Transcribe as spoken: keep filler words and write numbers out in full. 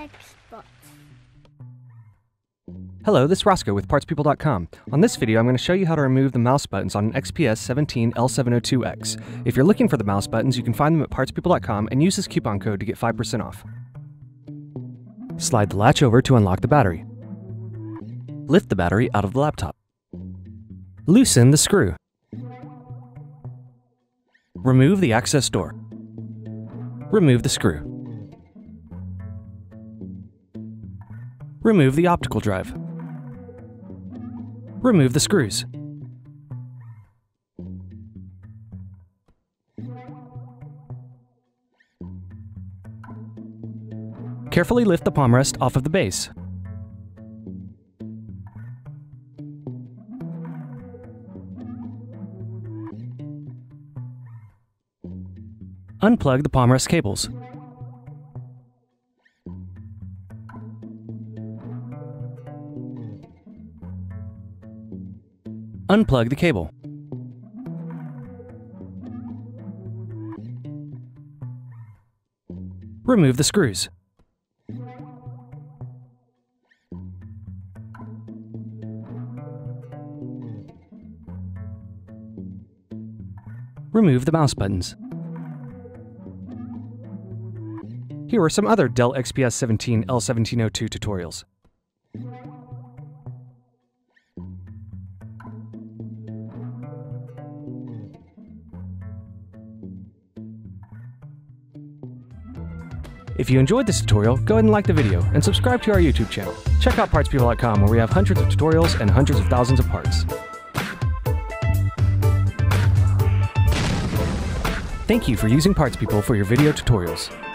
Xbox. Hello, this is Roscoe with Parts People dot com. On this video, I'm going to show you how to remove the mouse buttons on an X P S seventeen L seven oh two X. If you're looking for the mouse buttons, you can find them at Parts People dot com and use this coupon code to get five percent off. Slide the latch over to unlock the battery. Lift the battery out of the laptop. Loosen the screw. Remove the access door. Remove the screw. Remove the optical drive. Remove the screws. Carefully lift the palm rest off of the base. Unplug the palm rest cables. Unplug the cable. Remove the screws. Remove the mouse buttons. Here are some other Dell X P S seventeen L seventeen oh two tutorials. If you enjoyed this tutorial, go ahead and like the video and subscribe to our YouTube channel. Check out Parts People dot com where we have hundreds of tutorials and hundreds of thousands of parts. Thank you for using Parts People for your video tutorials.